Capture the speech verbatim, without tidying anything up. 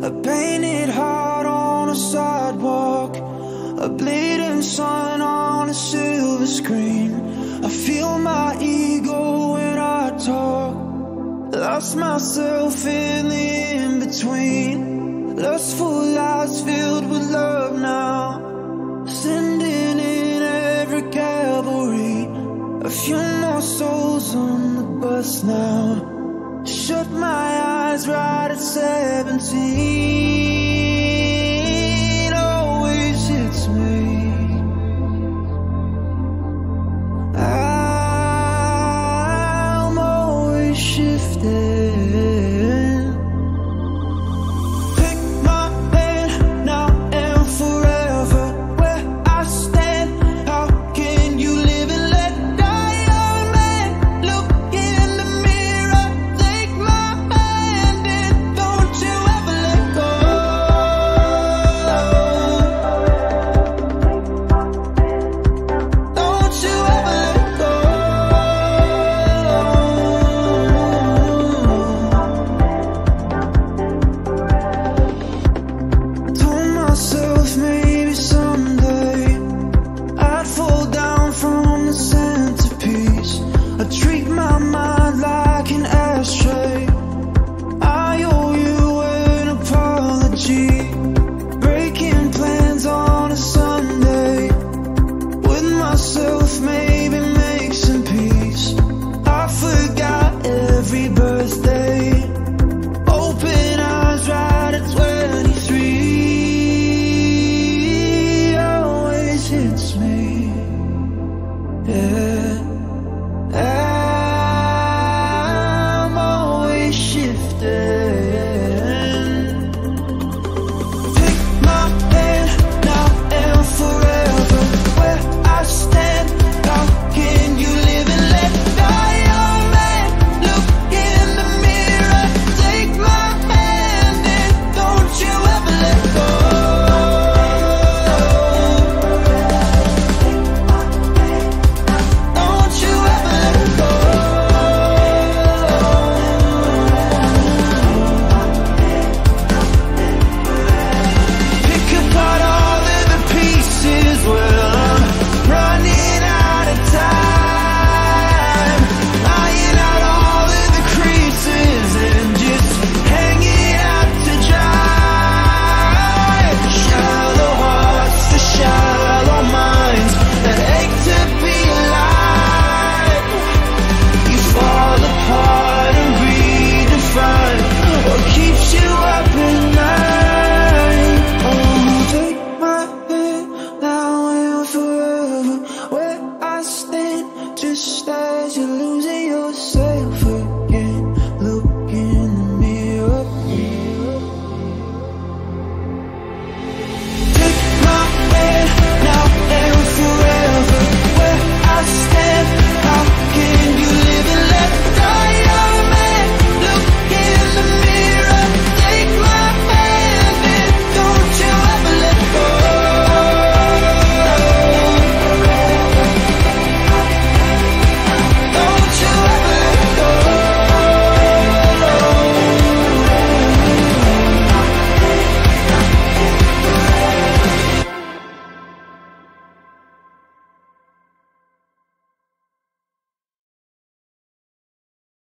A painted heart on a sidewalk, a bleeding sun on a silver screen. I feel my ego when I talk, lost myself in the in-between. Lustful lives filled with love now, sending in every cavalry. A few more souls on the bus now. Shut my eyes right at seventeen. Always hits me. I'm always shifting. Pick my hand now and forever. Where I stand, how can you live and let die? Young man, look in the mirror. Treat my mind like